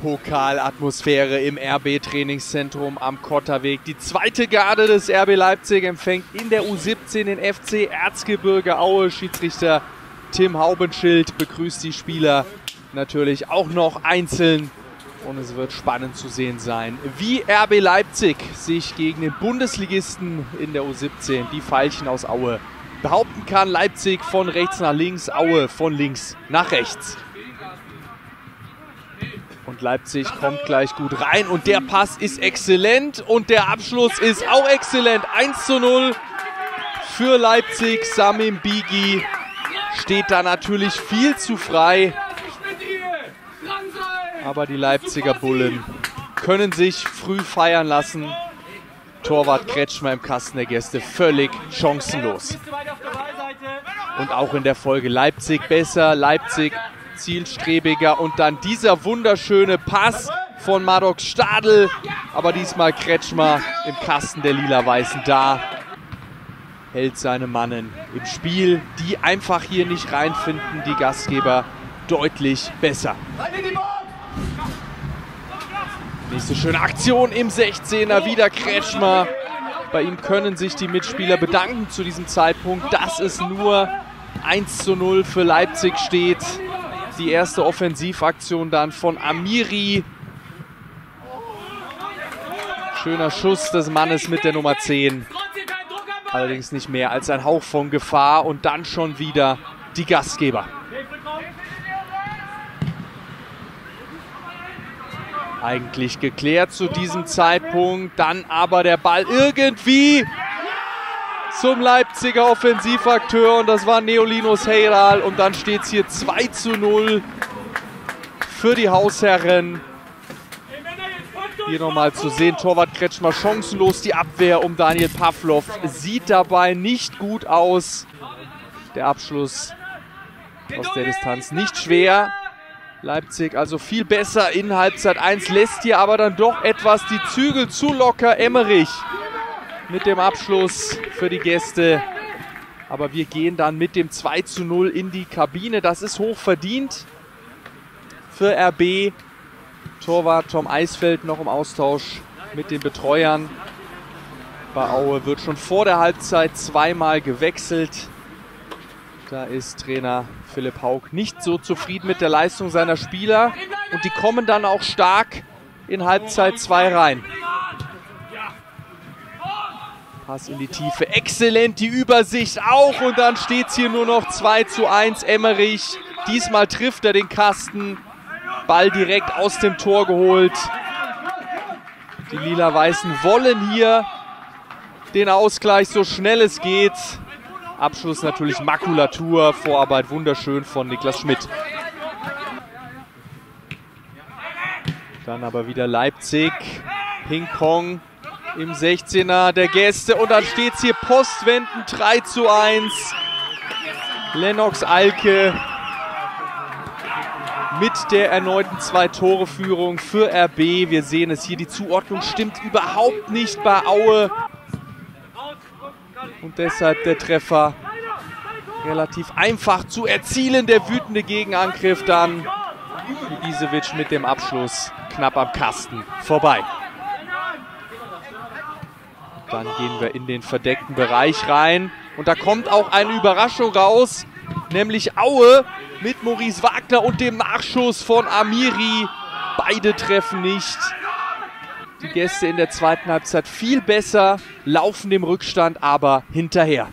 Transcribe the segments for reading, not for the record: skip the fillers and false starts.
Pokalatmosphäre im RB-Trainingszentrum am Kotterweg. Die zweite Garde des RB Leipzig empfängt in der U17 den FC Erzgebirge Aue. Schiedsrichter Tim Haubenschild begrüßt die Spieler natürlich auch noch einzeln. Und es wird spannend zu sehen sein, wie RB Leipzig sich gegen den Bundesligisten in der U17, die Veilchen aus Aue, behaupten kann. Leipzig von rechts nach links, Aue von links nach rechts. Und Leipzig kommt gleich gut rein und der Pass ist exzellent und der Abschluss ist auch exzellent. 1:0 für Leipzig. Samim Bigi steht da natürlich viel zu frei. Aber die Leipziger Bullen können sich früh feiern lassen. Torwart Kretschmer im Kasten der Gäste völlig chancenlos. Und auch in der Folge Leipzig besser, Leipzig zielstrebiger. Und dann dieser wunderschöne Pass von Maddox Stadel. Aber diesmal Kretschmer im Kasten der Lila-Weißen da. Hält seine Mannen im Spiel, die einfach hier nicht reinfinden. Die Gastgeber deutlich besser. Nächste schöne Aktion im 16er, wieder Kretschmer. Bei ihm können sich die Mitspieler bedanken zu diesem Zeitpunkt, dass es nur 1:0 für Leipzig steht. Die erste Offensivaktion dann von Amiri. Schöner Schuss des Mannes mit der Nummer 10. Allerdings nicht mehr als ein Hauch von Gefahr und dann schon wieder die Gastgeber. Eigentlich geklärt zu diesem Zeitpunkt, dann aber der Ball irgendwie zum Leipziger Offensivakteur und das war Neo Heyral und dann steht es hier 2:0 für die Hausherren. Hier nochmal zu sehen, Torwart Kretschmer chancenlos, die Abwehr um Daniel Pavlov sieht dabei nicht gut aus. Der Abschluss aus der Distanz nicht schwer. Leipzig also viel besser in Halbzeit 1, lässt hier aber dann doch etwas die Zügel zu locker. Emmerich mit dem Abschluss für die Gäste. Aber wir gehen dann mit dem 2:0 in die Kabine. Das ist hoch verdient für RB. Torwart Tom Eisfeld noch im Austausch mit den Betreuern. Bei Aue wird schon vor der Halbzeit zweimal gewechselt. Da ist Trainer Philip Hauck nicht so zufrieden mit der Leistung seiner Spieler. Und die kommen dann auch stark in Halbzeit 2 rein. Pass in die Tiefe. Exzellent die Übersicht auch. Und dann steht es hier nur noch 2:1. Emmerich. Diesmal trifft er den Kasten. Ball direkt aus dem Tor geholt. Die Lila-Weißen wollen hier den Ausgleich so schnell es geht. Abschluss natürlich Makulatur, Vorarbeit wunderschön von Niklas Schmidt. Dann aber wieder Leipzig, Ping-Pong im 16er der Gäste und dann steht es hier postwendend 3:1. Lennox Eilke mit der erneuten 2-Tore-Führung für RB. Wir sehen es hier, die Zuordnung stimmt überhaupt nicht bei Aue. Und deshalb der Treffer relativ einfach zu erzielen. Der wütende Gegenangriff dann. Ibisevic mit dem Abschluss knapp am Kasten vorbei. Dann gehen wir in den verdeckten Bereich rein. Und da kommt auch eine Überraschung raus. Nämlich Aue mit Maurice Wagner und dem Nachschuss von Amiri. Beide treffen nicht. Die Gäste in der zweiten Halbzeit viel besser, laufen dem Rückstand aber hinterher.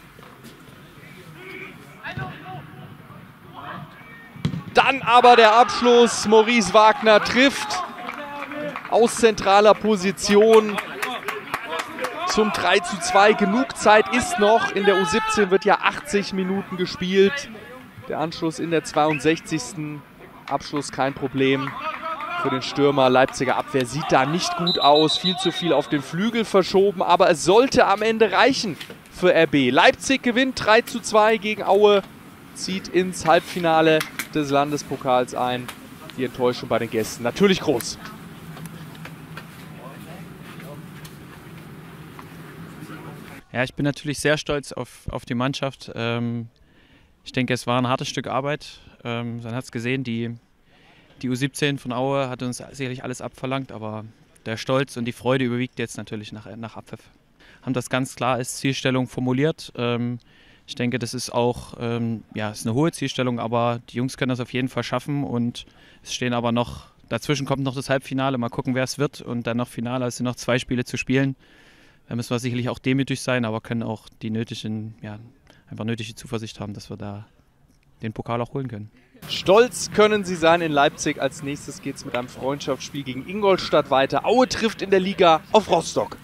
Dann aber der Abschluss. Maurice Wagner trifft aus zentraler Position zum 3:2. Genug Zeit ist noch. In der U17 wird ja 80 Minuten gespielt. Der Anschluss in der 62. Abschluss kein Problem. Für den Stürmer, Leipziger Abwehr sieht da nicht gut aus, viel zu viel auf den Flügel verschoben, aber es sollte am Ende reichen für RB. Leipzig gewinnt 3:2 gegen Aue, zieht ins Halbfinale des Landespokals ein. Die Enttäuschung bei den Gästen natürlich groß. Ja, ich bin natürlich sehr stolz auf die Mannschaft. Ich denke, es war ein hartes Stück Arbeit. Man hat es gesehen, die Die U17 von Aue hat uns sicherlich alles abverlangt, aber der Stolz und die Freude überwiegt jetzt natürlich nach Abpfiff. Haben das ganz klar als Zielstellung formuliert. Ich denke, das ist auch ja, ist eine hohe Zielstellung, aber die Jungs können das auf jeden Fall schaffen. Und es stehen aber noch, dazwischen kommt noch das Halbfinale, mal gucken, wer es wird. Und dann noch Finale, es sind noch 2 Spiele zu spielen. Da müssen wir sicherlich auch demütig sein, aber können auch die nötigen, ja, einfach nötige Zuversicht haben, dass wir da den Pokal auch holen können. Stolz können sie sein in Leipzig. Als nächstes geht es mit einem Freundschaftsspiel gegen Ingolstadt weiter. Aue trifft in der Liga auf Rostock.